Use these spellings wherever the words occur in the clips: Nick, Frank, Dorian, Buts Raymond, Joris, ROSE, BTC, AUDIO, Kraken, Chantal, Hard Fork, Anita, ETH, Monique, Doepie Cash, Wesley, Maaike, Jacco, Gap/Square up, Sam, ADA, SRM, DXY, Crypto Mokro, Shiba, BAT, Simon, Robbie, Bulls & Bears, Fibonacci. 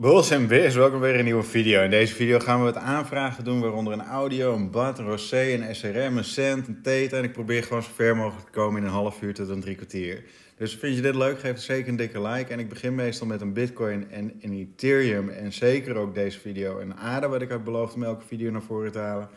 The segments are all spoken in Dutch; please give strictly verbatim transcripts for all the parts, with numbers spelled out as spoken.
Bulls en Bears, welkom weer in een nieuwe video. In deze video gaan we wat aanvragen doen, waaronder een audio, een B A T, een ROSE, een S R M, een cent, een theta. En ik probeer gewoon zo ver mogelijk te komen in een half uur tot een drie kwartier. Dus vind je dit leuk, geef het zeker een dikke like. En ik begin meestal met een Bitcoin en een Ethereum en zeker ook deze video en A D A, wat ik heb beloofd om elke video naar voren te halen.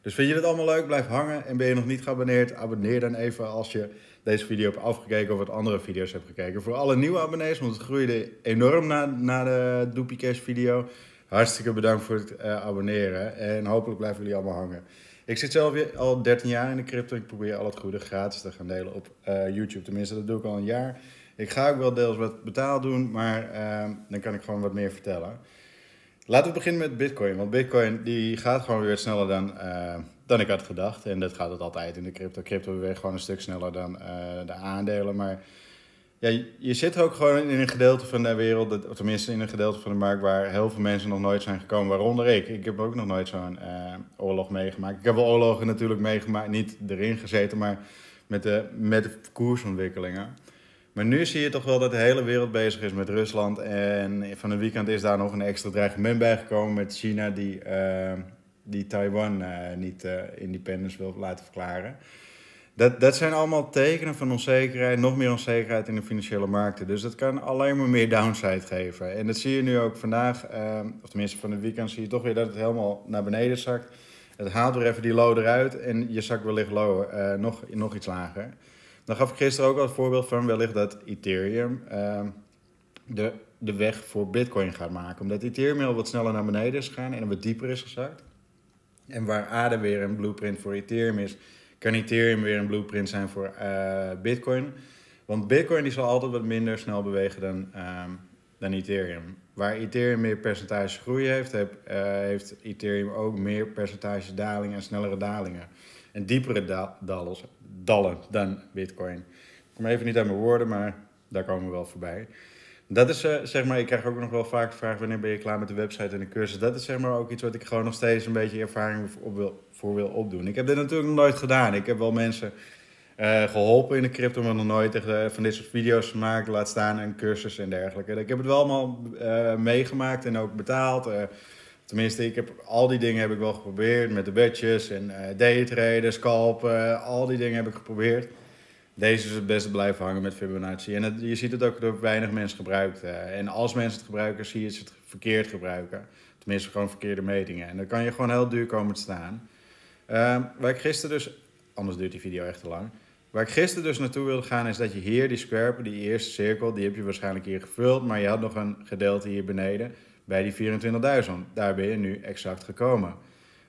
Dus vind je dit allemaal leuk, blijf hangen. En ben je nog niet geabonneerd, abonneer dan even als je deze video hebt afgekeken of wat andere video's hebt gekeken. Voor alle nieuwe abonnees, want het groeide enorm na, na de Doepie Cash video. Hartstikke bedankt voor het uh, abonneren en hopelijk blijven jullie allemaal hangen. Ik zit zelf al dertien jaar in de crypto. Ik probeer al het goede gratis te gaan delen op uh, YouTube. Tenminste, dat doe ik al een jaar. Ik ga ook wel deels wat betaald doen, maar uh, dan kan ik gewoon wat meer vertellen. Laten we beginnen met Bitcoin, want Bitcoin die gaat gewoon weer sneller dan, uh, dan ik had gedacht. En dat gaat het altijd in de crypto. Crypto weer gewoon een stuk sneller dan uh, de aandelen. Maar ja, je, je zit ook gewoon in een gedeelte van de wereld, dat, of tenminste in een gedeelte van de markt waar heel veel mensen nog nooit zijn gekomen. Waaronder ik. Ik heb ook nog nooit zo'n uh, oorlog meegemaakt. Ik heb wel oorlogen natuurlijk meegemaakt, niet erin gezeten, maar met de, met de koersontwikkelingen. Maar nu zie je toch wel dat de hele wereld bezig is met Rusland. En van het weekend is daar nog een extra dreigement bijgekomen met China die, uh, die Taiwan uh, niet uh, independence wil laten verklaren. Dat, dat zijn allemaal tekenen van onzekerheid, nog meer onzekerheid in de financiële markten. Dus dat kan alleen maar meer downside geven. En dat zie je nu ook vandaag, uh, of tenminste van het weekend zie je toch weer dat het helemaal naar beneden zakt. Het haalt weer even die low eruit en je zakt wellicht low, uh, nog, nog iets lager. Dan gaf ik gisteren ook al het voorbeeld van wellicht dat Ethereum uh, de, de weg voor Bitcoin gaat maken. Omdat Ethereum al wat sneller naar beneden is gegaan en wat dieper is gezakt. En waar A D A weer een blueprint voor Ethereum is, kan Ethereum weer een blueprint zijn voor uh, Bitcoin. Want Bitcoin die zal altijd wat minder snel bewegen dan, uh, dan Ethereum. Waar Ethereum meer percentage groei heeft, heb, uh, heeft Ethereum ook meer percentage dalingen en snellere dalingen. En diepere da dalers. Dallen dan Bitcoin. Ik kom even niet aan mijn woorden, maar daar komen we wel voorbij. Dat is, uh, zeg maar, ik krijg ook nog wel vaak de vraag, wanneer ben je klaar met de website en de cursus? Dat is, zeg maar, ook iets wat ik gewoon nog steeds een beetje ervaring op wil, voor wil opdoen. Ik heb dit natuurlijk nog nooit gedaan. Ik heb wel mensen uh, geholpen in de crypto, maar nog nooit uh, van dit soort video's gemaakt, laat staan en cursus en dergelijke. Ik heb het wel allemaal uh, meegemaakt en ook betaald. Uh, Tenminste, ik heb, al die dingen heb ik wel geprobeerd met de badges en uh, daytraden, scalpen, uh, al die dingen heb ik geprobeerd. Deze is het beste blijven hangen met Fibonacci. En het, je ziet het ook dat weinig mensen gebruikt. Uh, en als mensen het gebruiken, zie je ze het verkeerd gebruiken. Tenminste, gewoon verkeerde metingen. En dan kan je gewoon heel duur komen te staan. Uh, waar ik gisteren dus, anders duurt die video echt te lang. Waar ik gisteren dus naartoe wilde gaan is dat je hier die square, die eerste cirkel, die heb je waarschijnlijk hier gevuld. Maar je had nog een gedeelte hier beneden. Bij die vierentwintigduizend, daar ben je nu exact gekomen.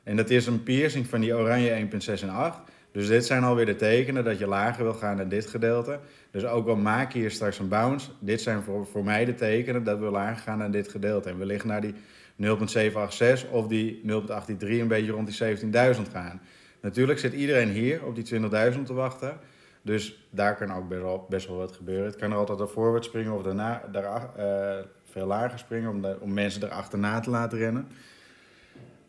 En dat is een piercing van die oranje één komma zes en acht. Dus dit zijn alweer de tekenen dat je lager wil gaan dan dit gedeelte. Dus ook al maak je hier straks een bounce, dit zijn voor, voor mij de tekenen dat we lager gaan dan dit gedeelte. En we liggen naar die nul komma zeven acht zes of die nul komma acht drie, een beetje rond die zeventienduizend gaan. Natuurlijk zit iedereen hier op die twintigduizend te wachten. Dus daar kan ook best wel, best wel wat gebeuren. Het kan er altijd naar voorwaarts springen of daarna... Daar, uh, veel lager springen om, de, om mensen erachterna te laten rennen.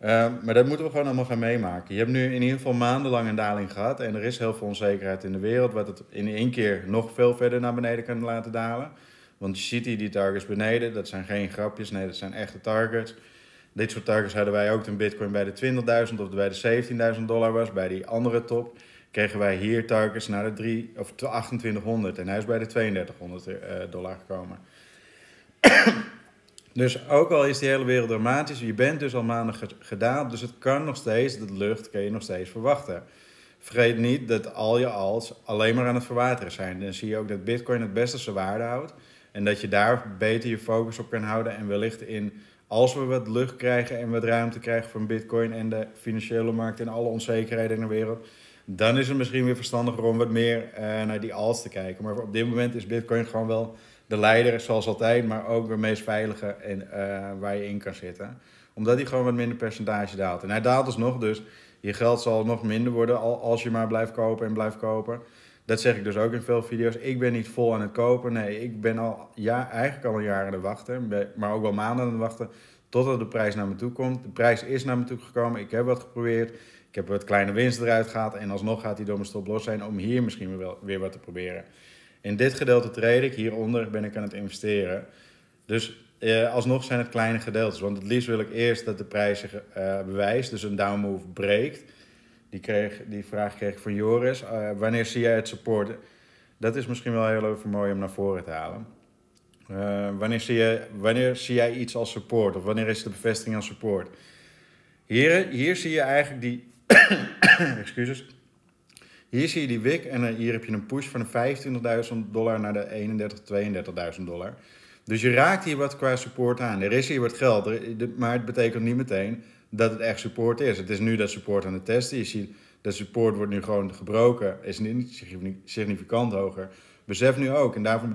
Uh, maar dat moeten we gewoon allemaal gaan meemaken. Je hebt nu in ieder geval maandenlang een daling gehad en er is heel veel onzekerheid in de wereld, wat het in één keer nog veel verder naar beneden kan laten dalen. Want je ziet hier die targets beneden, dat zijn geen grapjes, nee, dat zijn echte targets. Dit soort targets hadden wij ook toen Bitcoin bij de twintigduizend of bij de zeventienduizend dollar was, bij die andere top. Kregen wij hier targets naar de drie, of achtentwintighonderd en hij is bij de tweeëndertighonderd dollar gekomen. Dus ook al is die hele wereld dramatisch, je bent dus al maanden gedaald, dus het kan nog steeds, de lucht kan je nog steeds verwachten. Vergeet niet dat al je alts alleen maar aan het verwateren zijn. Dan zie je ook dat Bitcoin het beste zijn waarde houdt en dat je daar beter je focus op kan houden en wellicht in, als we wat lucht krijgen en wat ruimte krijgen van Bitcoin en de financiële markt en alle onzekerheden in de wereld, dan is het misschien weer verstandiger om wat meer uh, naar die alts te kijken. Maar op dit moment is Bitcoin gewoon wel de leider, zoals altijd, maar ook de meest veilige en, uh, waar je in kan zitten. Omdat hij gewoon wat minder percentage daalt. En hij daalt alsnog, dus je geld zal nog minder worden als je maar blijft kopen en blijft kopen. Dat zeg ik dus ook in veel video's. Ik ben niet vol aan het kopen. Nee, ik ben al, ja, eigenlijk al een jaar aan het wachten, maar ook wel maanden aan het wachten, totdat de prijs naar me toe komt. De prijs is naar me toe gekomen. Ik heb wat geprobeerd. Ik heb wat kleine winst eruit gehaald. En alsnog gaat hij door mijn stop los zijn om hier misschien wel weer wat te proberen. In dit gedeelte trade ik, hieronder ben ik aan het investeren. Dus Uh, alsnog zijn het kleine gedeeltes. Want het liefst wil ik eerst dat de prijs zich uh, bewijst. Dus een downmove breekt. Die, kreeg, die vraag kreeg ik van Joris. Uh, wanneer zie jij het supporten? Dat is misschien wel heel even mooi om naar voren te halen. Uh, wanneer, zie je, wanneer zie jij iets als support? Of wanneer is de bevestiging als support? Hier, hier zie je eigenlijk die... excuses. Hier zie je die wick en hier heb je een push van de vijfentwintigduizend dollar naar de eenendertigduizend, tweeëndertigduizend dollar. Dus je raakt hier wat qua support aan. Er is hier wat geld, maar het betekent niet meteen dat het echt support is. Het is nu dat support aan het testen. Je ziet dat support wordt nu gewoon gebroken, is niet significant hoger. Besef nu ook, en daarvoor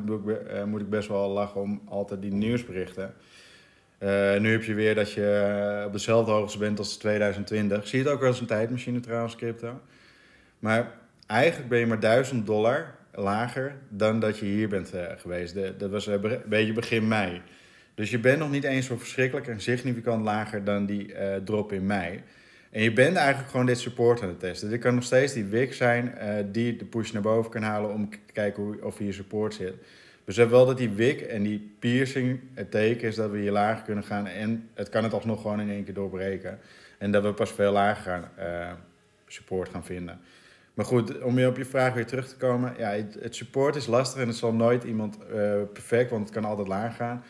moet ik best wel lachen om altijd die nieuwsberichten. Uh, nu heb je weer dat je op dezelfde hoogte bent als tweeduizend twintig. Zie je het ook wel eens een tijdmachine trouwens, crypto. Maar eigenlijk ben je maar duizend dollar lager dan dat je hier bent uh, geweest. De, dat was een beetje begin mei. Dus je bent nog niet eens zo verschrikkelijk en significant lager dan die uh, drop in mei. En je bent eigenlijk gewoon dit support aan het testen. Dit kan nog steeds die wick zijn uh, die de push naar boven kan halen om te kijken hoe, of hier support zit. Dus we hebben wel dat die wick en die piercing het teken is dat we hier lager kunnen gaan. En het kan het alsnog gewoon in één keer doorbreken. En dat we pas veel lager gaan uh, support gaan vinden. Maar goed, om je op je vraag weer terug te komen. Ja, het support is lastig en het zal nooit iemand uh, perfect, want het kan altijd laag gaan.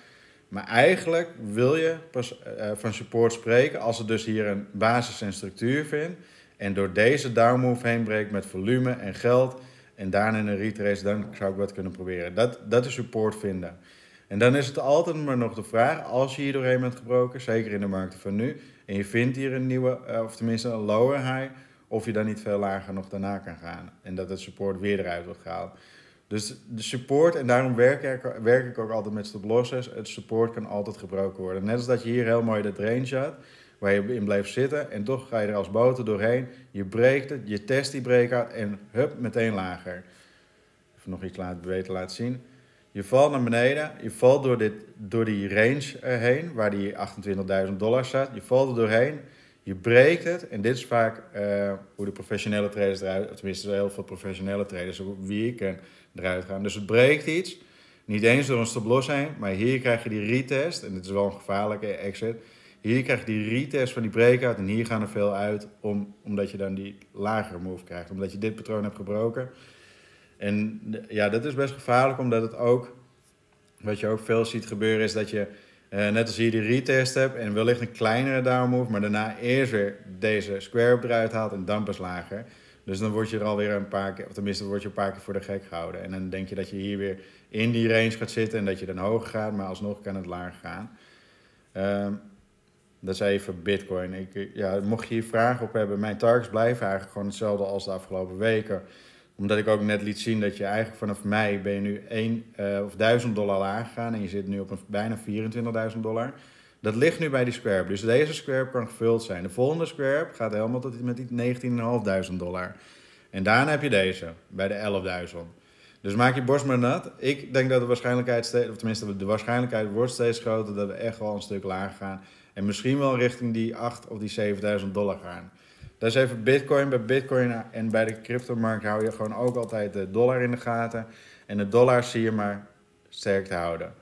Maar eigenlijk wil je pas uh, van support spreken als het dus hier een basis en structuur vindt. En door deze downmove heen breekt met volume en geld. En daarna een retrace, dan zou ik wat kunnen proberen. Dat, dat is support vinden. En dan is het altijd maar nog de vraag, als je hier doorheen bent gebroken, zeker in de markten van nu. En je vindt hier een nieuwe, uh, of tenminste een lower high. Of je dan niet veel lager nog daarna kan gaan. En dat het support weer eruit wordt gehaald. Dus de support, en daarom werk ik, werk ik ook altijd met stop losses. Het support kan altijd gebroken worden. Net als dat je hier heel mooi dat range had. Waar je in bleef zitten. En toch ga je er als boter doorheen. Je breekt het. Je test die breakout. En hup, meteen lager. Even nog iets laten, beter laten zien. Je valt naar beneden. Je valt door, dit, door die range heen. Waar die achtentwintigduizend dollar staat. Je valt er doorheen. Je breekt het, en dit is vaak uh, hoe de professionele traders eruit... tenminste heel veel professionele traders, wie ik ken, eruit gaan. Dus het breekt iets, niet eens door een stop loss heen... maar hier krijg je die retest, en dit is wel een gevaarlijke exit... hier krijg je die retest van die breakout en hier gaan er veel uit... Om, omdat je dan die lagere move krijgt, omdat je dit patroon hebt gebroken. En ja, dat is best gevaarlijk, omdat het ook... wat je ook veel ziet gebeuren, is dat je... Uh, net als hier die retest hebt en wellicht een kleinere downmove, maar daarna eerst weer deze square up eruit haalt en dan pas lager. Dus dan word je er alweer een paar keer, of tenminste word je een paar keer voor de gek gehouden. En dan denk je dat je hier weer in die range gaat zitten en dat je dan hoger gaat, maar alsnog kan het lager gaan. Um, dat is even Bitcoin. Ik, ja, mocht je hier vragen op hebben, mijn targets blijven eigenlijk gewoon hetzelfde als de afgelopen weken. Omdat ik ook net liet zien dat je eigenlijk vanaf mei ben je nu één of duizend dollar laag gegaan. En je zit nu op een, bijna vierentwintigduizend dollar. Dat ligt nu bij die square. Dus deze square kan gevuld zijn. De volgende square gaat helemaal tot met die negentienduizend vijfhonderd dollar. En daarna heb je deze bij de elfduizend. Dus maak je borst maar nat. Ik denk dat de waarschijnlijkheid, steeds, of tenminste de waarschijnlijkheid wordt steeds groter dat we echt wel een stuk lager gaan. En misschien wel richting die acht of die zevenduizend dollar gaan. Dat is even Bitcoin. Bij Bitcoin en bij de cryptomarkt hou je gewoon ook altijd de dollar in de gaten. En de dollar zie je maar sterk te houden.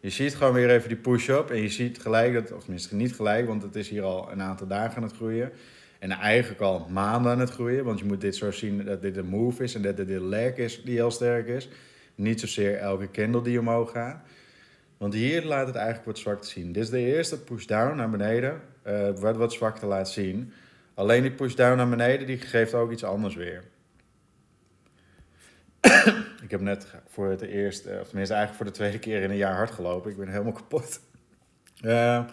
Je ziet gewoon weer even die push-up. En je ziet gelijk, dat, of tenminste niet gelijk, want het is hier al een aantal dagen aan het groeien. En eigenlijk al maanden aan het groeien. Want je moet dit zo zien dat dit een move is en dat dit een leg is die heel sterk is. Niet zozeer elke candle die omhoog gaat. Want hier laat het eigenlijk wat zwak te zien. Dit is de eerste push-down naar beneden, uh, wat wat zwak te laten zien. Alleen die push-down naar beneden, die geeft ook iets anders weer. Ik heb net voor het eerst, of tenminste eigenlijk voor de tweede keer in een jaar hard gelopen. Ik ben helemaal kapot. Uh,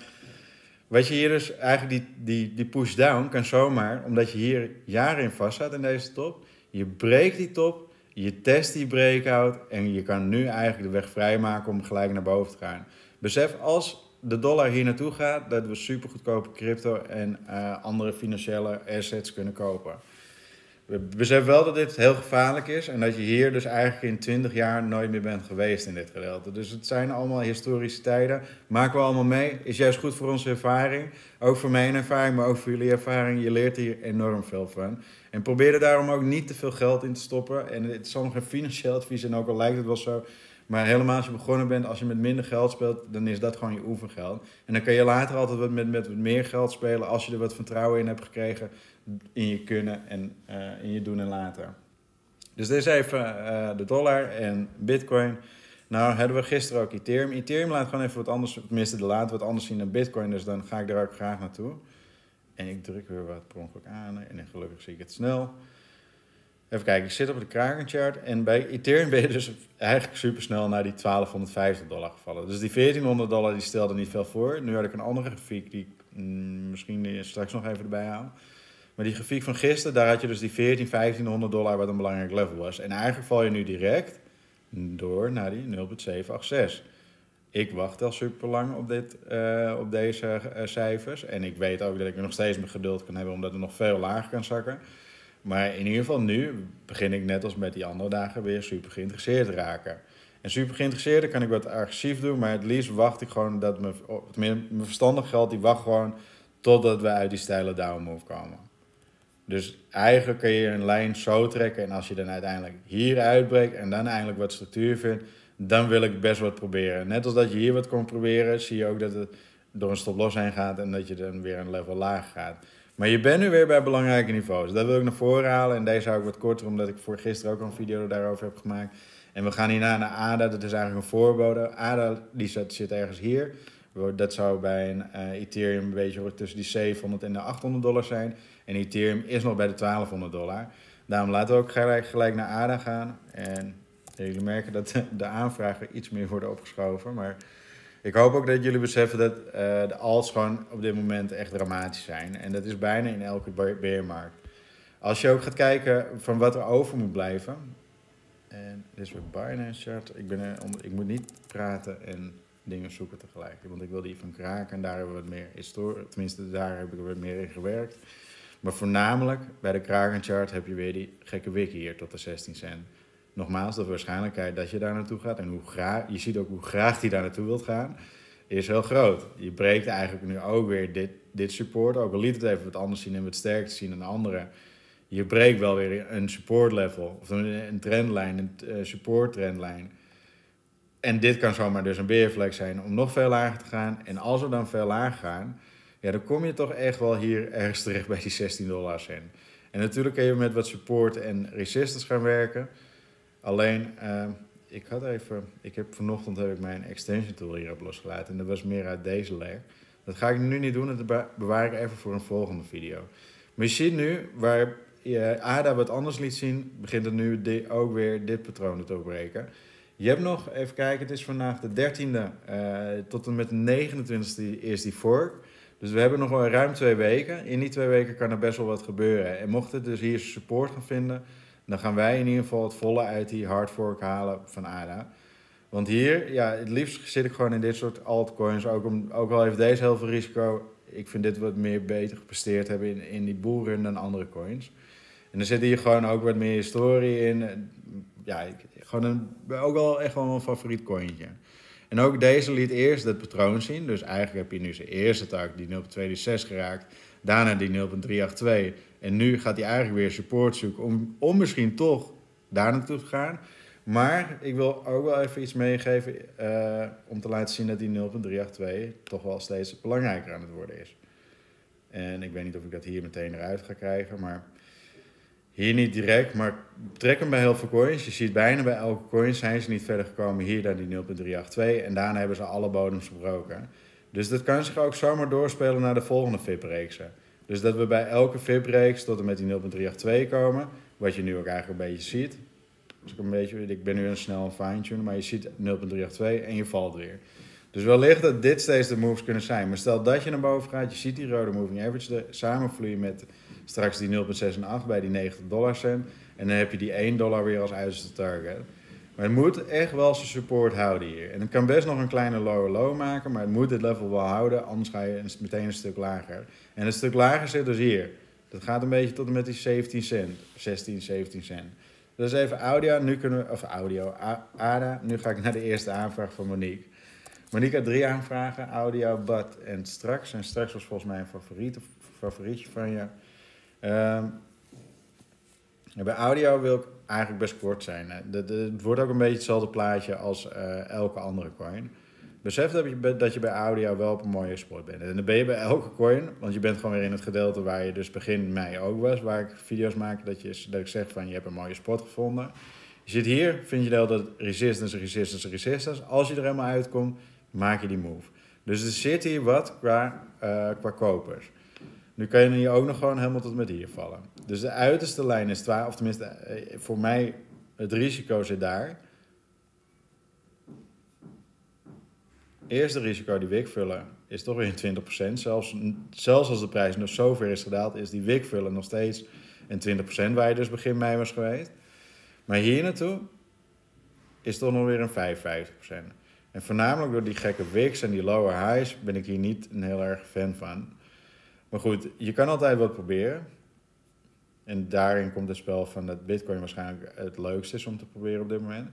wat je hier dus, eigenlijk die, die, die push-down kan zomaar, omdat je hier jaren in vast staat in deze top. Je breekt die top, je test die breakout en je kan nu eigenlijk de weg vrijmaken om gelijk naar boven te gaan. Besef, als... de dollar hier naartoe gaat, dat we super goedkope crypto en uh, andere financiële assets kunnen kopen. We beseffen wel dat dit heel gevaarlijk is en dat je hier dus eigenlijk in twintig jaar nooit meer bent geweest in dit gedeelte. Dus het zijn allemaal historische tijden, maken we allemaal mee. Is juist goed voor onze ervaring, ook voor mijn ervaring, maar ook voor jullie ervaring. Je leert hier enorm veel van. En probeer er daarom ook niet te veel geld in te stoppen. En het is allemaal geen financieel advies en ook al lijkt het wel zo... Maar helemaal als je begonnen bent, als je met minder geld speelt, dan is dat gewoon je oefengeld. En dan kan je later altijd wat met, met wat meer geld spelen als je er wat vertrouwen in hebt gekregen in je kunnen en uh, in je doen en later. Dus dit is even uh, de dollar en bitcoin. Nou hebben we gisteren ook Ethereum. Ethereum laat gewoon even wat anders, tenminste de laat wat anders zien dan bitcoin. Dus dan ga ik daar ook graag naartoe. En ik druk weer wat per ongeluk aan en gelukkig zie ik het snel. Even kijken, ik zit op de Kraken chart en bij Ethereum ben je dus eigenlijk super snel naar die twaalfhonderdvijftig dollar gevallen. Dus die veertienhonderd dollar die stelde niet veel voor. Nu had ik een andere grafiek die ik mm, misschien straks nog even erbij haal. Maar die grafiek van gisteren, daar had je dus die veertienhonderd, vijftienhonderd dollar wat een belangrijk level was. En eigenlijk val je nu direct door naar die nul komma zeven acht zes. Ik wacht al super lang op, dit, uh, op deze uh, cijfers. En ik weet ook dat ik nog steeds mijn geduld kan hebben omdat het nog veel lager kan zakken. Maar in ieder geval nu begin ik net als met die andere dagen weer super geïnteresseerd te raken. En super geïnteresseerd kan ik wat agressief doen, maar het liefst wacht ik gewoon dat mijn, mijn verstandig geld, die wacht gewoon totdat we uit die steile down move komen. Dus eigenlijk kun je een lijn zo trekken en als je dan uiteindelijk hier uitbreekt en dan eindelijk wat structuur vindt, dan wil ik best wat proberen. Net als dat je hier wat kon proberen, zie je ook dat het door een stop-loss heen gaat en dat je dan weer een level laag gaat. Maar je bent nu weer bij belangrijke niveaus. Dat wil ik naar voren halen. En deze hou ik wat korter, omdat ik voor gisteren ook een video daarover heb gemaakt. En we gaan hierna naar A D A. Dat is eigenlijk een voorbode. A D A die zit, zit ergens hier. Dat zou bij een uh, Ethereum een beetje tussen die zevenhonderd en de achthonderd dollar zijn. En Ethereum is nog bij de twaalfhonderd dollar. Daarom laten we ook gelijk, gelijk naar A D A gaan. En jullie merken dat de, de aanvragen iets meer worden opgeschoven. Maar ik hoop ook dat jullie beseffen dat uh, de alts gewoon op dit moment echt dramatisch zijn. En dat is bijna in elke beermarkt. Als je ook gaat kijken van wat er over moet blijven. En dit is weer Binance chart. Ik, ben er onder, ik moet niet praten en dingen zoeken tegelijk. Want ik wil die van Kraken en daar hebben we wat meer historie. Tenminste, daar heb ik wat meer in gewerkt. Maar voornamelijk bij de Kraken chart heb je weer die gekke wiki hier tot de zestien cent. Nogmaals, de waarschijnlijkheid dat je daar naartoe gaat en hoe graag, je ziet ook hoe graag die daar naartoe wilt gaan, is heel groot. Je breekt eigenlijk nu ook weer dit, dit support, ook al liet het even wat anders zien en wat sterker zien dan anderen. Je breekt wel weer een support level, of een trendlijn, een support trendlijn. En dit kan zomaar dus een beerflex zijn om nog veel lager te gaan. En als we dan veel lager gaan, ja, dan kom je toch echt wel hier ergens terecht bij die zestien dollars in. En natuurlijk kun je met wat support en resistance gaan werken. Alleen, uh, ik had even, ik heb, vanochtend heb ik mijn extension tool hierop losgelaten. En dat was meer uit deze layer. Dat ga ik nu niet doen, dat bewaar ik even voor een volgende video. Maar je ziet nu, waar je A D A wat anders liet zien, begint het nu ook weer dit patroon te doorbreken. Je hebt nog, even kijken, het is vandaag de dertiende uh, tot en met de negenentwintigste is die fork. Dus we hebben nog wel ruim twee weken. In die twee weken kan er best wel wat gebeuren. En mocht het dus hier support gaan vinden, dan gaan wij in ieder geval het volle uit die hard fork halen van A D A. Want hier, ja, het liefst zit ik gewoon in dit soort altcoins. Ook, om, ook al heeft deze heel veel risico. Ik vind dit wat meer beter gepresteerd hebben in, in die bullrun dan andere coins. En er zit hier gewoon ook wat meer historie in. Ja, gewoon een, ook wel echt wel een favoriet cointje. En ook deze liet eerst dat patroon zien. Dus eigenlijk heb je nu zijn eerste tak, die nul komma tweehonderdzes geraakt. Daarna die nul komma driehonderdtweeëntachtig. En nu gaat hij eigenlijk weer support zoeken om, om misschien toch daar naartoe te gaan. Maar ik wil ook wel even iets meegeven uh, om te laten zien dat die nul komma driehonderdtweeëntachtig toch wel steeds belangrijker aan het worden is. En ik weet niet of ik dat hier meteen eruit ga krijgen, maar hier niet direct. Maar trek hem bij heel veel coins. Je ziet bijna bij elke coin zijn ze niet verder gekomen hier dan die nul komma driehonderdtweeëntachtig. En daarna hebben ze alle bodems gebroken. Dus dat kan zich ook zomaar doorspelen naar de volgende V I P-reeksen. Dus dat we bij elke V I P-reeks tot en met die nul komma driehonderdtweeëntachtig komen. Wat je nu ook eigenlijk een beetje ziet. Dus ik, een beetje, ik ben nu een snel fine-tune, maar je ziet nul komma driehonderdtweeëntachtig en je valt weer. Dus wellicht dat dit steeds de moves kunnen zijn. Maar stel dat je naar boven gaat, je ziet die rode moving average samenvloeien met straks die nul komma acht zes bij die negentig dollar cent. En dan heb je die één dollar weer als uiterste target. Maar het moet echt wel zijn support houden hier. En het kan best nog een kleine lower low maken, maar het moet dit level wel houden, anders ga je meteen een stuk lager. En het stuk lager zit dus hier. Dat gaat een beetje tot en met die zeventien cent, zestien, zeventien cent. Dat is even audio, nu kunnen we, of audio, A D A. Nu ga ik naar de eerste aanvraag van Monique. Monique had drie aanvragen, audio, B A T en straks. En straks was volgens mij een favoriet, favorietje van je. Um, Bij audio wil ik eigenlijk best kort zijn. De, de, het wordt ook een beetje hetzelfde plaatje als uh, elke andere coin. Besef dat je, dat je bij audio wel op een mooie sport bent. En dan ben je bij elke coin, want je bent gewoon weer in het gedeelte waar je dus begin mei ook was, waar ik video's maak, dat, je, dat ik zeg van je hebt een mooie sport gevonden. Je zit hier, vind je de hele tijd resistance, resistance, resistance. Als je er helemaal uitkomt, maak je die move. Dus er zit hier wat qua, uh, qua kopers. Nu kan je hier ook nog gewoon helemaal tot met hier vallen. Dus de uiterste lijn is twaalf, of tenminste uh, voor mij het risico zit daar. Eerste risico die W I C vullen is toch weer een twintig procent. Zelfs, zelfs als de prijs nog zover is gedaald, is die W I C vullen nog steeds een twintig procent waar je dus begin mei was geweest. Maar hier naartoe is toch nog weer een vijfenvijftig procent. En voornamelijk door die gekke W I Cs en die lower highs ben ik hier niet een heel erg fan van. Maar goed, je kan altijd wat proberen. En daarin komt het spel van dat Bitcoin waarschijnlijk het leukste is om te proberen op dit moment.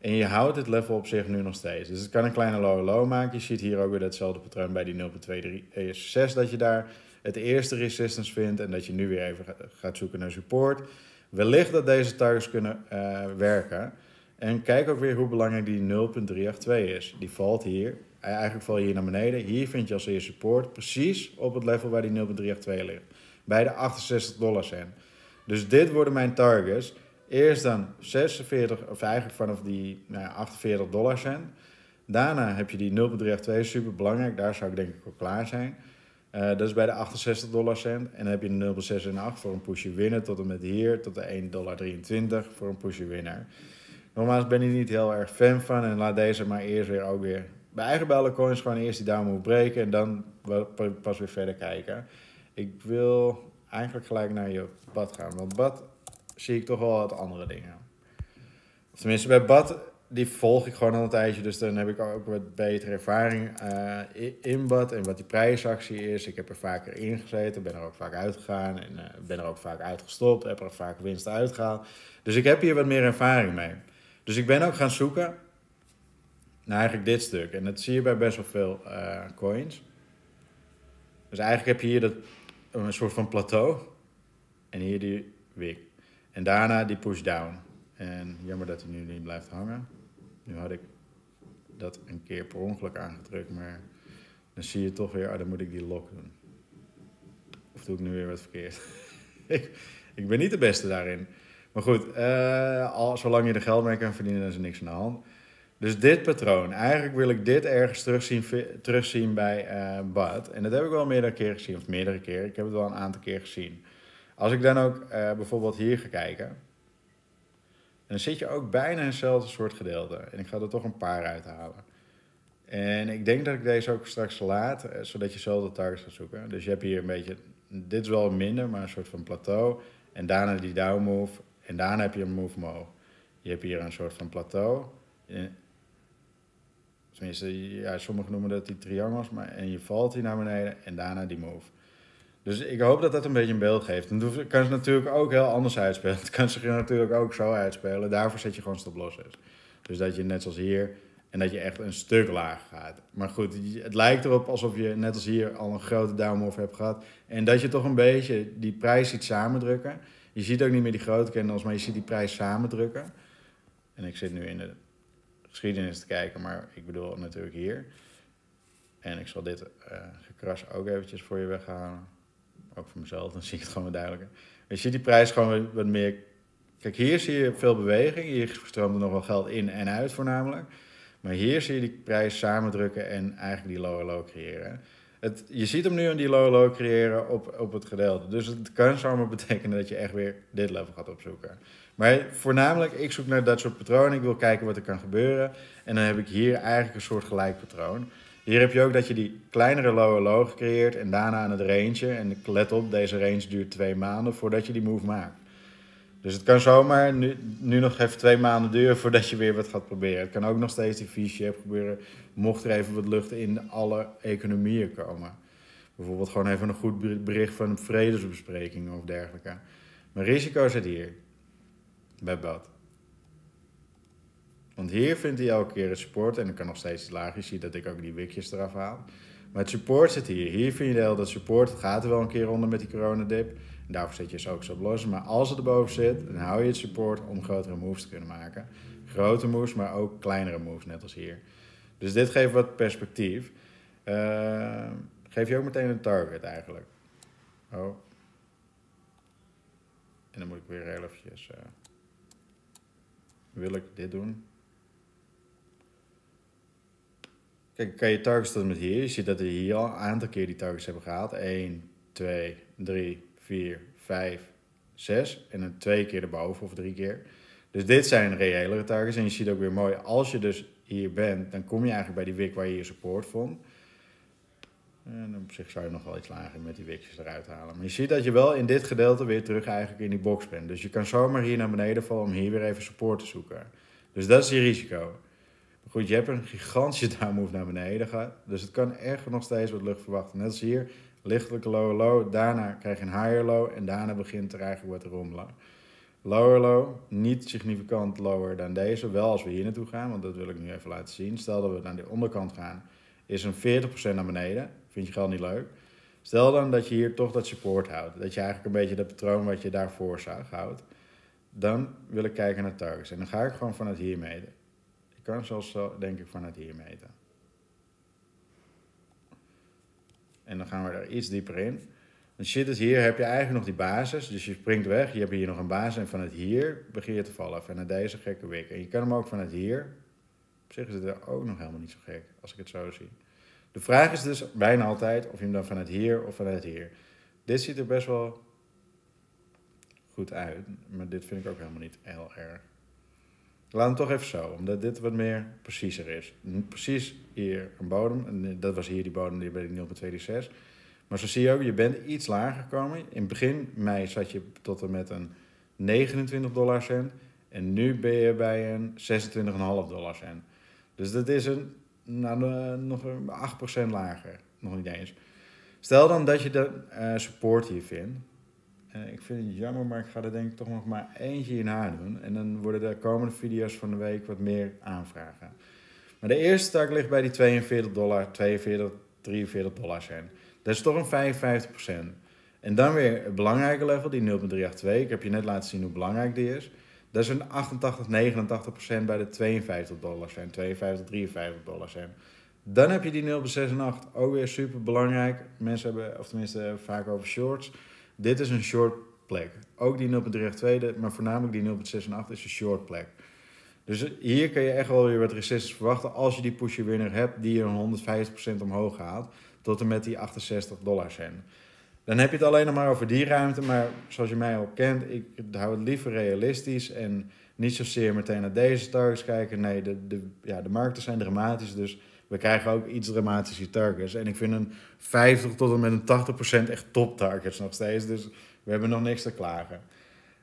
En je houdt het level op zich nu nog steeds. Dus het kan een kleine low low maken. Je ziet hier ook weer datzelfde patroon bij die nul komma tweehonderdzes. Dat je daar het eerste resistance vindt. En dat je nu weer even gaat zoeken naar support. Wellicht dat deze targets kunnen uh, werken. En kijk ook weer hoe belangrijk die nul komma driehonderdtweeëntachtig is. Die valt hier. Eigenlijk val je hier naar beneden. Hier vind je als eerste support. Precies op het level waar die nul komma driehonderdtweeëntachtig ligt. Bij de achtenzestig dollar cent. Dus dit worden mijn targets. Eerst dan zesenveertig, of eigenlijk vanaf die nou ja, achtenveertig dollar cent. Daarna heb je die nul komma driehonderdtweeëntachtig, super belangrijk. Daar zou ik denk ik al klaar zijn. Uh, dat is bij de achtenzestig dollar cent. En dan heb je de nul komma zesenachtig voor een pushje winner tot en met hier. Tot de één komma drieëntwintig dollar voor een pushje winnaar. Nogmaals ben ik niet heel erg fan van. En laat deze maar eerst weer ook weer bij eigen bij alle coins gewoon eerst die down breken. En dan pas weer verder kijken. Ik wil eigenlijk gelijk naar je B A T gaan. Want B A T... zie ik toch wel wat andere dingen. Tenminste, bij B A T, die volg ik gewoon al een tijdje. Dus dan heb ik ook wat betere ervaring uh, in B A T en wat die prijsactie is. Ik heb er vaker in gezeten, ben er ook vaak uitgegaan en uh, ben er ook vaak uitgestopt. Heb er vaak winst uitgehaald. Dus ik heb hier wat meer ervaring mee. Dus ik ben ook gaan zoeken naar eigenlijk dit stuk. En dat zie je bij best wel veel uh, coins. Dus eigenlijk heb je hier dat, een soort van plateau. En hier die wick. En daarna die push down. En jammer dat hij nu niet blijft hangen. Nu had ik dat een keer per ongeluk aangedrukt. Maar dan zie je toch weer, ah, dan moet ik die lock doen. Of doe ik nu weer wat verkeerd? ik, ik ben niet de beste daarin. Maar goed, uh, al, zolang je er geld mee kan verdienen, dan is er niks aan de hand. Dus dit patroon. Eigenlijk wil ik dit ergens terugzien, terugzien bij uh, B A T. En dat heb ik wel meerdere keer gezien. Of meerdere keer. Ik heb het wel een aantal keer gezien. Als ik dan ook uh, bijvoorbeeld hier ga kijken. En dan zit je ook bijna in hetzelfde soort gedeelte. En ik ga er toch een paar uithalen. En ik denk dat ik deze ook straks laat. Uh, zodat je zelf de targets gaat zoeken. Dus je hebt hier een beetje. Dit is wel minder. Maar een soort van plateau. En daarna die down move. En daarna heb je een move omhoog. Je hebt hier een soort van plateau. En, tenminste, ja, sommigen noemen dat die triangels. Maar, en je valt hier naar beneden. En daarna die move. Dus ik hoop dat dat een beetje een beeld geeft. En dat kan ze natuurlijk ook heel anders uitspelen. Het kan ze natuurlijk ook zo uitspelen. Daarvoor zet je gewoon stop losses. Dus dat je net zoals hier, en dat je echt een stuk lager gaat. Maar goed, het lijkt erop alsof je net als hier al een grote downmove hebt gehad. En dat je toch een beetje die prijs ziet samendrukken. Je ziet ook niet meer die grote candles, maar je ziet die prijs samendrukken. En ik zit nu in de geschiedenis te kijken, maar ik bedoel natuurlijk hier. En ik zal dit uh, gekras ook eventjes voor je weghalen. Ook voor mezelf, dan zie ik het gewoon wat duidelijker. Je ziet die prijs gewoon wat meer... Kijk, hier zie je veel beweging. Hier stroomt er nog wel geld in en uit voornamelijk. Maar hier zie je die prijs samendrukken en eigenlijk die lower low creëren. Het, je ziet hem nu in die lower low creëren op, op het gedeelte. Dus het kan zomaar betekenen dat je echt weer dit level gaat opzoeken. Maar voornamelijk, ik zoek naar dat soort patronen. Ik wil kijken wat er kan gebeuren. En dan heb ik hier eigenlijk een soort gelijk patroon. Hier heb je ook dat je die kleinere lower low creëert en daarna aan het range. En let op, deze range duurt twee maanden voordat je die move maakt. Dus het kan zomaar nu, nu nog even twee maanden duren voordat je weer wat gaat proberen. Het kan ook nog steeds die V-shape gebeuren, mocht er even wat lucht in alle economieën komen. Bijvoorbeeld gewoon even een goed bericht van vredesbesprekingen of dergelijke. Maar risico zit hier, bij B A T. Want hier vindt hij elke keer het support en dan kan nog steeds lager. Je ziet dat ik ook die wikjes eraf haal. Maar het support zit hier. Hier vind je de hele support. Het gaat er wel een keer onder met die coronadip. En daarvoor zet je ze ook zo los. Maar als het erboven zit, dan hou je het support om grotere moves te kunnen maken. Grote moves, maar ook kleinere moves, net als hier. Dus dit geeft wat perspectief. Uh, geef je ook meteen een target eigenlijk. Oh. En dan moet ik weer heel eventjes... Uh, wil ik dit doen? Kijk, kan je targets tot met hier. Je ziet dat we hier al een aantal keer die targets hebben gehaald. één, twee, drie, vier, vijf, zes. En dan twee keer erboven of drie keer. Dus dit zijn reëlere targets. En je ziet ook weer mooi, als je dus hier bent, dan kom je eigenlijk bij die wick waar je je support vond. En op zich zou je nog wel iets lager met die wickjes eruit halen. Maar je ziet dat je wel in dit gedeelte weer terug eigenlijk in die box bent. Dus je kan zomaar hier naar beneden vallen om hier weer even support te zoeken. Dus dat is je risico. Maar goed, je hebt een gigantische downmove naar beneden gehad. Dus het kan echt nog steeds wat lucht verwachten. Net als hier, lichtelijke lower low. Daarna krijg je een higher low. En daarna begint er eigenlijk wat te rommelen. Lower low, niet significant lower dan deze. Wel als we hier naartoe gaan, want dat wil ik nu even laten zien. Stel dat we naar de onderkant gaan, is een veertig procent naar beneden. Vind je geld niet leuk. Stel dan dat je hier toch dat support houdt. Dat je eigenlijk een beetje dat patroon wat je daarvoor zag houdt. Dan wil ik kijken naar targets. En dan ga ik gewoon vanuit hier meten. Ik kan zelfs denk ik vanuit hier meten. En dan gaan we er iets dieper in. Dan zit het hier, heb je eigenlijk nog die basis. Dus je springt weg. Je hebt hier nog een basis. En vanuit hier begin je te vallen. Vanuit deze gekke wick. En je kan hem ook vanuit hier. Op zich is het er ook nog helemaal niet zo gek. Als ik het zo zie. De vraag is dus bijna altijd of je hem dan vanuit hier of vanuit hier. Dit ziet er best wel goed uit. Maar dit vind ik ook helemaal niet heel erg. Laat hem toch even zo. Omdat dit wat meer preciezer is. Precies hier een bodem. En dat was hier die bodem. Die ben ik nul komma tweehonderdzes. Maar zo zie je ook, je bent iets lager gekomen. In begin mei zat je tot en met een negenentwintig dollar cent. En nu ben je bij een zesentwintig komma vijf dollar cent. Dus dat is een, nou, nog een acht procent lager. Nog niet eens. Stel dan dat je de uh, support hier vindt. Uh, ik vind het jammer, maar ik ga er denk ik toch nog maar eentje hierna doen. En dan worden de komende video's van de week wat meer aanvragen. Maar de eerste tak ligt bij die tweeënveertig dollar, tweeënveertig, drieënveertig dollar cent. Dat is toch een vijfenvijftig procent. En dan weer het belangrijke level, die nul komma driehonderdtweeëntachtig. Ik heb je net laten zien hoe belangrijk die is. Dat is een achtentachtig, negenentachtig procent bij de tweeënvijftig dollar cent, tweeënvijftig, drieënvijftig dollar cent. Dan heb je die nul komma achtenzestig. Ook weer super belangrijk. Mensen hebben, of tenminste, vaak over shorts. Dit is een short plek. Ook die nul komma driehonderdtweeëntachtig, maar voornamelijk die nul komma achtenzestig is een short plek. Dus hier kun je echt wel weer wat resistance verwachten als je die pusher winner hebt die je honderdvijftig procent omhoog haalt. Tot en met die achtenzestig dollar cent. Dan heb je het alleen nog maar over die ruimte. Maar zoals je mij al kent, ik hou het liever realistisch. En niet zozeer meteen naar deze targets kijken. Nee, de, de, ja, de markten zijn dramatisch. Dus we krijgen ook iets dramatische targets. En ik vind een vijftig tot en met een tachtig procent echt top targets nog steeds. Dus we hebben nog niks te klagen.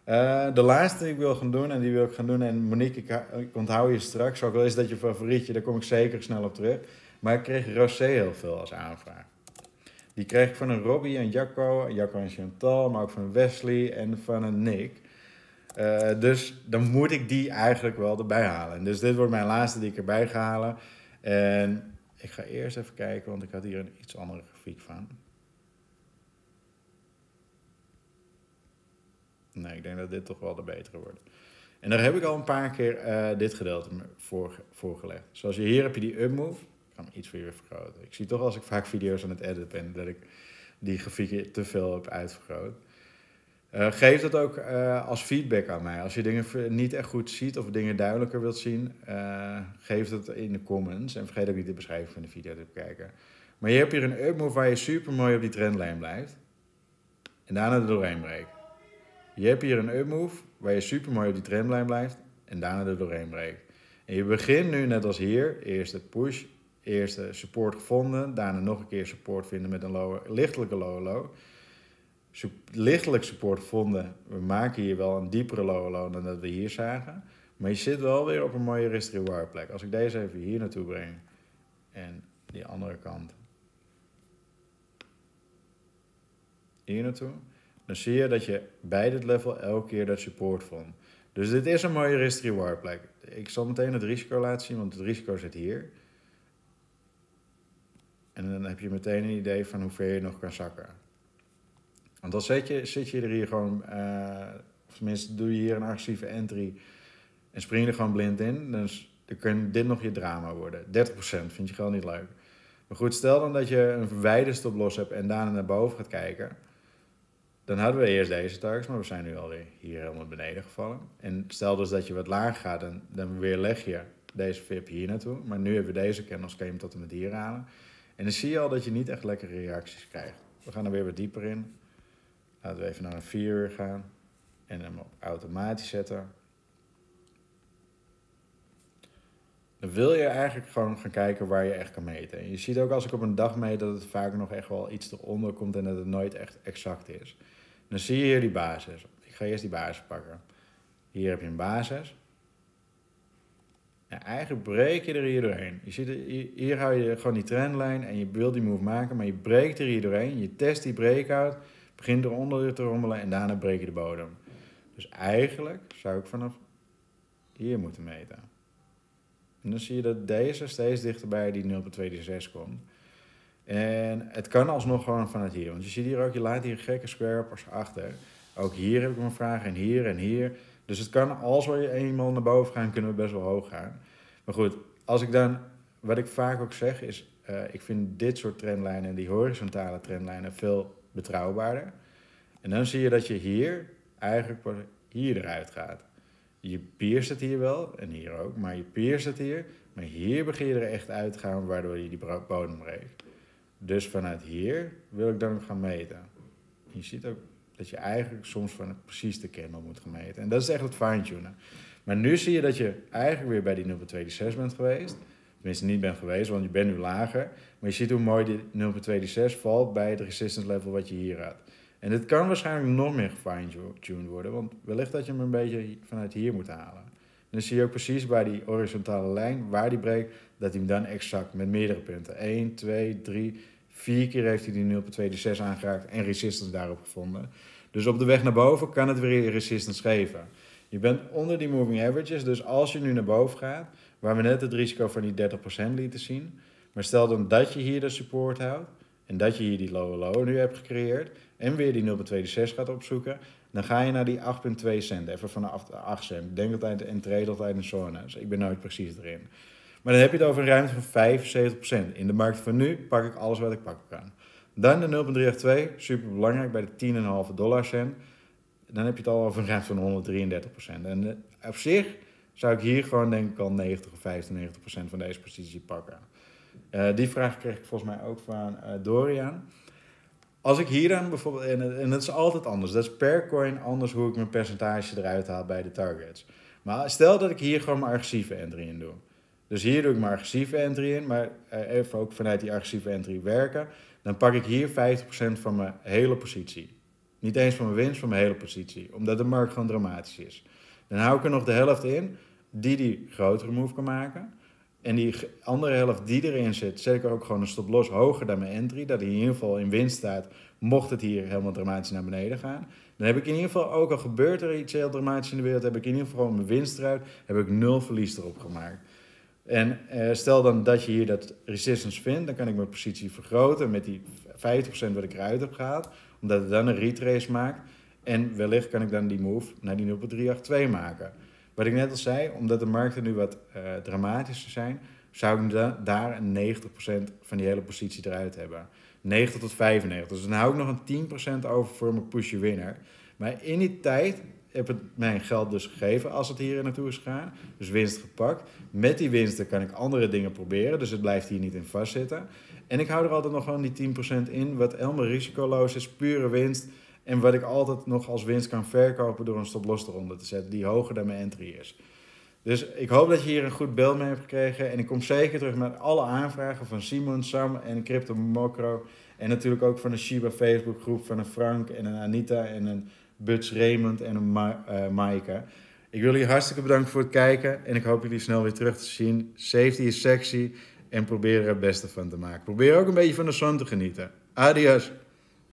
Uh, de laatste die ik wil gaan doen. En die wil ik gaan doen. En Monique, ik, ik onthoud je straks. Ook al is dat je favorietje, daar kom ik zeker snel op terug. Maar ik kreeg Rosé heel veel als aanvraag. Die kreeg ik van een Robbie en Jacco, Jacco en Chantal, maar ook van Wesley en van een Nick. Uh, dus dan moet ik die eigenlijk wel erbij halen. Dus dit wordt mijn laatste die ik erbij ga halen. En ik ga eerst even kijken, want ik had hier een iets andere grafiek van. Nee, ik denk dat dit toch wel de betere wordt. En daar heb ik al een paar keer uh, dit gedeelte voor, voorgelegd. Zoals je hier heb je die upmove. Ik kan iets weer vergroten. Ik zie toch als ik vaak video's aan het editen ben dat ik die grafieken te veel heb uitvergroot. Uh, geef dat ook uh, als feedback aan mij. Als je dingen niet echt goed ziet of dingen duidelijker wilt zien, uh, geef dat in de comments. En vergeet ook niet de beschrijving van de video te bekijken. Maar je hebt hier een upmove waar je super mooi op die trendlijn blijft. En daarna er doorheen breekt. Je hebt hier een upmove waar je super mooi op die trendlijn blijft. En daarna er doorheen breekt. En je begint nu net als hier. Eerst het push. Eerst support gevonden, daarna nog een keer support vinden met een lower, lichtelijke lower low. Sup, lichtelijk support gevonden, we maken hier wel een diepere lower low dan dat we hier zagen. Maar je zit wel weer op een mooie risk-reward plek. Als ik deze even hier naartoe breng en die andere kant hier naartoe, dan zie je dat je bij dit level elke keer dat support vond. Dus dit is een mooie risk-reward plek. Ik zal meteen het risico laten zien, want het risico zit hier. En dan heb je meteen een idee van hoe ver je nog kan zakken. Want dan zit je, zit je er hier gewoon... Uh, of tenminste, doe je hier een agressieve entry... en spring je er gewoon blind in. Dus dan kan dit nog je drama worden. dertig procent vind je geld niet leuk. Maar goed, stel dan dat je een wijde stoploss hebt... en daarna naar boven gaat kijken... dan hadden we eerst deze targets, maar we zijn nu alweer hier helemaal beneden gevallen. En stel dus dat je wat laag gaat, dan, dan weer leg je deze V I P hier naartoe. Maar nu hebben we deze candles, kan je hem tot en met hier halen. En dan zie je al dat je niet echt lekkere reacties krijgt. We gaan er weer wat dieper in. Laten we even naar een vier uur gaan. En hem op automatisch zetten. Dan wil je eigenlijk gewoon gaan kijken waar je echt kan meten. En je ziet ook als ik op een dag meet dat het vaak nog echt wel iets eronder komt en dat het nooit echt exact is. Dan zie je hier die basis. Ik ga eerst die basis pakken. Hier heb je een basis. En eigenlijk breek je er hier doorheen. Je ziet, hier hou je gewoon die trendlijn en je wilt die move maken, maar je breekt er hier doorheen. Je test die breakout, begint eronder te rommelen en daarna breek je de bodem. Dus eigenlijk zou ik vanaf hier moeten meten. En dan zie je dat deze steeds dichterbij die nul komma tweeëndertig komt. En het kan alsnog gewoon vanuit hier. Want je ziet hier ook, je laat hier een gekke square-uppers achter. Ook hier heb ik mijn vraag en hier en hier. Dus het kan, als we eenmaal naar boven gaan, kunnen we best wel hoog gaan. Maar goed, als ik dan, wat ik vaak ook zeg is, uh, ik vind dit soort trendlijnen, die horizontale trendlijnen, veel betrouwbaarder. En dan zie je dat je hier eigenlijk pas hier eruit gaat. Je peers het hier wel, en hier ook, maar je peers het hier. Maar hier begin je er echt uit te gaan, waardoor je die bodem breekt. Dus vanuit hier wil ik dan gaan meten. En je ziet ook dat je eigenlijk soms van het precies de candle moet gaan meten. En dat is echt het fine-tunen. Maar nu zie je dat je eigenlijk weer bij die nul komma tweeëndertig bent geweest. Tenminste niet bent geweest, want je bent nu lager. Maar je ziet hoe mooi die nul komma tweeëndertig valt bij het resistance level wat je hier had. En dit kan waarschijnlijk nog meer gefine-tuned worden, want wellicht dat je hem een beetje vanuit hier moet halen. En dan zie je ook precies bij die horizontale lijn, waar die breekt, dat hij hem dan exact met meerdere punten. één, twee, drie, vier keer heeft hij die nul komma tweeëndertig aangeraakt en resistance daarop gevonden. Dus op de weg naar boven kan het weer resistance geven. Je bent onder die moving averages, dus als je nu naar boven gaat, waar we net het risico van die dertig procent lieten zien, maar stel dan dat je hier de support houdt, en dat je hier die low low nu hebt gecreëerd, en weer die nul komma tweeëndertig gaat opzoeken, dan ga je naar die acht komma twee cent, even vanaf acht cent. Ik denk altijd en trade altijd in zones. Ik ben nooit precies erin. Maar dan heb je het over een ruimte van vijfenzeventig procent. In de markt van nu pak ik alles wat ik pakken kan. Dan de nul komma driehonderdtweeëntachtig, super belangrijk, bij de tien komma vijf dollar cent. Dan heb je het al over een ruimte van honderddrieëndertig procent. En op zich zou ik hier gewoon denk ik al negentig of vijfennegentig procent van deze positie pakken. Uh, die vraag kreeg ik volgens mij ook van uh, Dorian. Als ik hier dan bijvoorbeeld, en, en dat is altijd anders, dat is per coin anders hoe ik mijn percentage eruit haal bij de targets. Maar stel dat ik hier gewoon mijn agressieve entry in doe. Dus hier doe ik mijn agressieve entry in, maar uh, even ook vanuit die agressieve entry werken. Dan pak ik hier vijftig procent van mijn hele positie. Niet eens van mijn winst, van mijn hele positie. Omdat de markt gewoon dramatisch is. Dan hou ik er nog de helft in, die die grotere move kan maken. En die andere helft die erin zit, zet ik er ook gewoon een stop los hoger dan mijn entry. Dat hij in ieder geval in winst staat, mocht het hier helemaal dramatisch naar beneden gaan. Dan heb ik in ieder geval, ook al gebeurt er iets heel dramatisch in de wereld, heb ik in ieder geval mijn winst eruit, heb ik nul verlies erop gemaakt. En eh, stel dan dat je hier dat resistance vindt, dan kan ik mijn positie vergroten met die vijftig procent wat ik eruit heb gehaald. Omdat het dan een retrace maakt. En wellicht kan ik dan die move naar die nul komma driehonderdtweeëntachtig maken. Wat ik net al zei, omdat de markten nu wat uh, dramatischer zijn, zou ik da daar negentig procent van die hele positie eruit hebben. negentig tot vijfennegentig. Dus dan hou ik nog een tien procent over voor mijn pushje winner. Maar in die tijd heb ik mijn geld dus gegeven als het hier naartoe is gegaan. Dus winst gepakt. Met die winsten kan ik andere dingen proberen, dus het blijft hier niet in vastzitten. En ik hou er altijd nog gewoon die tien procent in, wat helemaal risicoloos is, pure winst. En wat ik altijd nog als winst kan verkopen door een stoploss eronder te zetten die hoger dan mijn entry is. Dus ik hoop dat je hier een goed beeld mee hebt gekregen. En ik kom zeker terug met alle aanvragen van Simon, Sam en Crypto Mokro. En natuurlijk ook van de Shiba Facebookgroep, van een Frank en een Anita en een Buts Raymond en een Ma uh, Maaike. Ik wil jullie hartstikke bedanken voor het kijken. En ik hoop jullie snel weer terug te zien. Safety is sexy en probeer er het beste van te maken. Probeer ook een beetje van de zon te genieten. Adios!